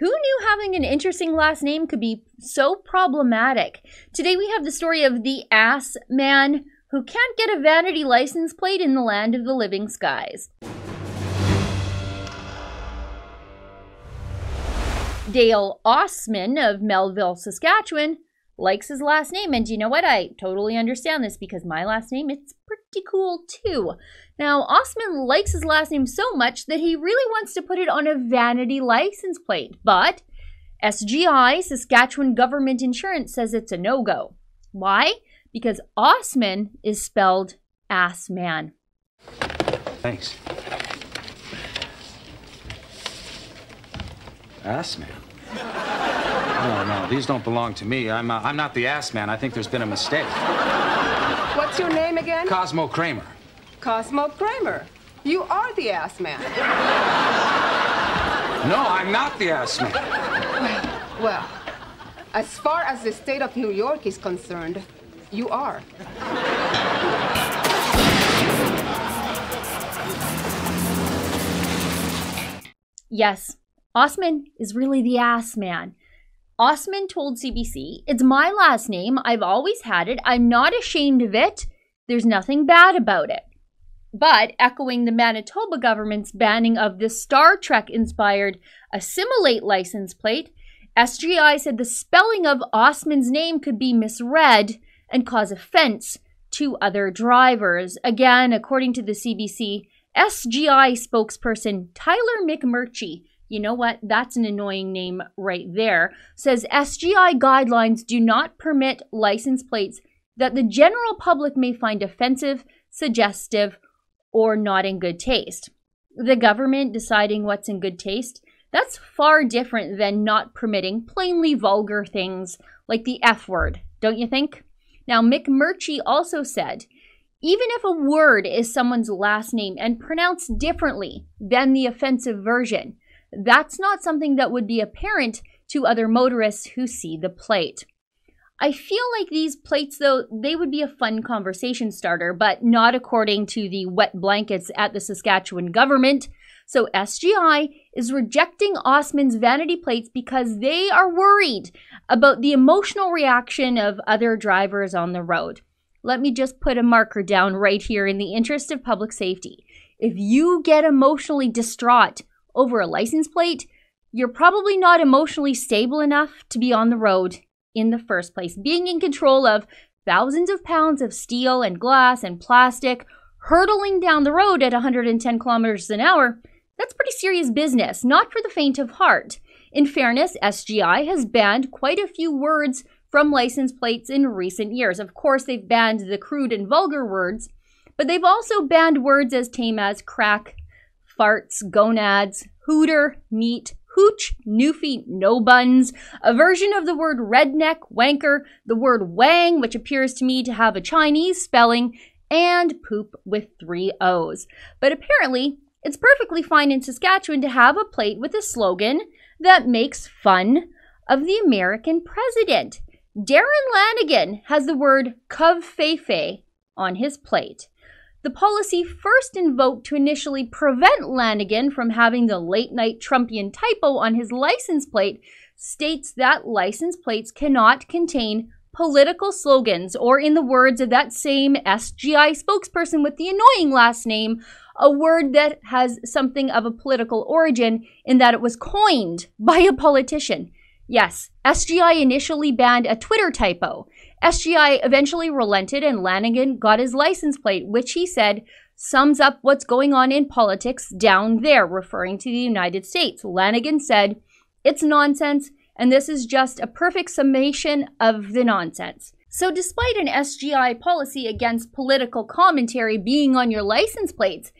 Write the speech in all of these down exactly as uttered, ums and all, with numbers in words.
Who knew having an interesting last name could be so problematic? Today we have the story of the Assman, who can't get a vanity license plate in the land of the living skies. Dale Assman of Melville, Saskatchewan, likes his last name, and you know what? I totally understand this because my last name, it's pretty cool too. Now, Assman likes his last name so much that he really wants to put it on a vanity license plate, but S G I, Saskatchewan Government Insurance, says it's a no-go. Why? Because Assman is spelled Assman. Thanks. Assman? No, no, these don't belong to me. I'm, uh, I'm not the Assman. I think there's been a mistake. What's your name again? Cosmo Kramer. Cosmo Kramer? You are the Assman. No, I'm not the Assman. Well, well, as far as the state of New York is concerned, you are. Yes. Assman is really the Assman. Assman told C B C, "It's my last name. I've always had it. I'm not ashamed of it. There's nothing bad about it." But echoing the Manitoba government's banning of the Star Trek-inspired Assimilate license plate, S G I said the spelling of Assman's name could be misread and cause offense to other drivers. Again, according to the C B C, S G I spokesperson Tyler McMurchie, you know what? That's an annoying name right there. Says S G I guidelines do not permit license plates that the general public may find offensive, suggestive, or not in good taste. The government deciding what's in good taste, that's far different than not permitting plainly vulgar things like the F word, don't you think? Now, McMurchie also said, even if a word is someone's last name and pronounced differently than the offensive version, that's not something that would be apparent to other motorists who see the plate. I feel like these plates, though, they would be a fun conversation starter, but not according to the wet blankets at the Saskatchewan government. So S G I is rejecting Assman's vanity plates because they are worried about the emotional reaction of other drivers on the road. Let me just put a marker down right here in the interest of public safety. If you get emotionally distraught over a license plate, you're probably not emotionally stable enough to be on the road in the first place. Being in control of thousands of pounds of steel and glass and plastic, hurtling down the road at one hundred ten kilometers an hour, that's pretty serious business, not for the faint of heart. In fairness, S G I has banned quite a few words from license plates in recent years. Of course, they've banned the crude and vulgar words, but they've also banned words as tame as crack, farts, gonads, hooter, meat, hooch, newfie, no buns, a version of the word redneck, wanker, the word wang, which appears to me to have a Chinese spelling, and poop with three O's. But apparently, it's perfectly fine in Saskatchewan to have a plate with a slogan that makes fun of the American president. Darren Lanigan has the word covfefe on his plate. The policy first invoked to initially prevent Lanigan from having the late-night Trumpian typo on his license plate states that license plates cannot contain political slogans, or in the words of that same S G I spokesperson with the annoying last name, a word that has something of a political origin in that it was coined by a politician. Yes, S G I initially banned a Twitter typo. S G I eventually relented and Lanigan got his license plate, which he said sums up what's going on in politics down there, referring to the United States. Lanigan said, "It's nonsense, and this is just a perfect summation of the nonsense." So despite an S G I policy against political commentary being on your license plates,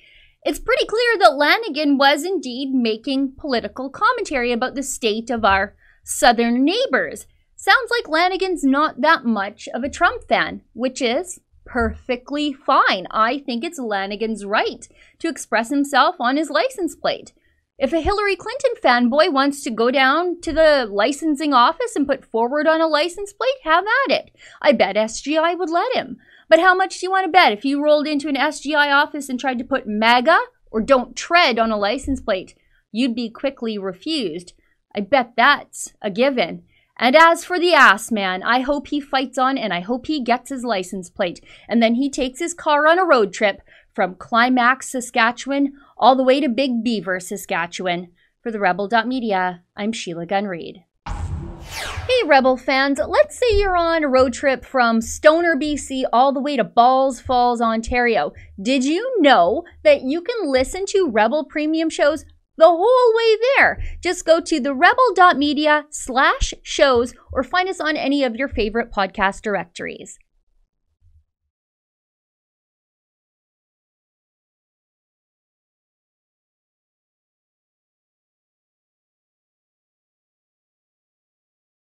it's pretty clear that Lanigan was indeed making political commentary about the state of our southern neighbors. Sounds like Lanigan's not that much of a Trump fan, which is perfectly fine. I think it's Lanigan's right to express himself on his license plate. If a Hillary Clinton fanboy wants to go down to the licensing office and put forward on a license plate, have at it. I bet S G I would let him. But how much do you want to bet if you rolled into an S G I office and tried to put MAGA or Don't Tread on a license plate, you'd be quickly refused? I bet that's a given. And as for the ass man, I hope he fights on and I hope he gets his license plate. And then he takes his car on a road trip from Climax, Saskatchewan, all the way to Big Beaver, Saskatchewan. For the Rebel dot media, I'm Sheila Gunn Reid. Hey Rebel fans, let's say you're on a road trip from Stoner, B C all the way to Balls Falls, Ontario. Did you know that you can listen to Rebel premium shows the whole way there? Just go to the rebel dot media slash shows or find us on any of your favorite podcast directories.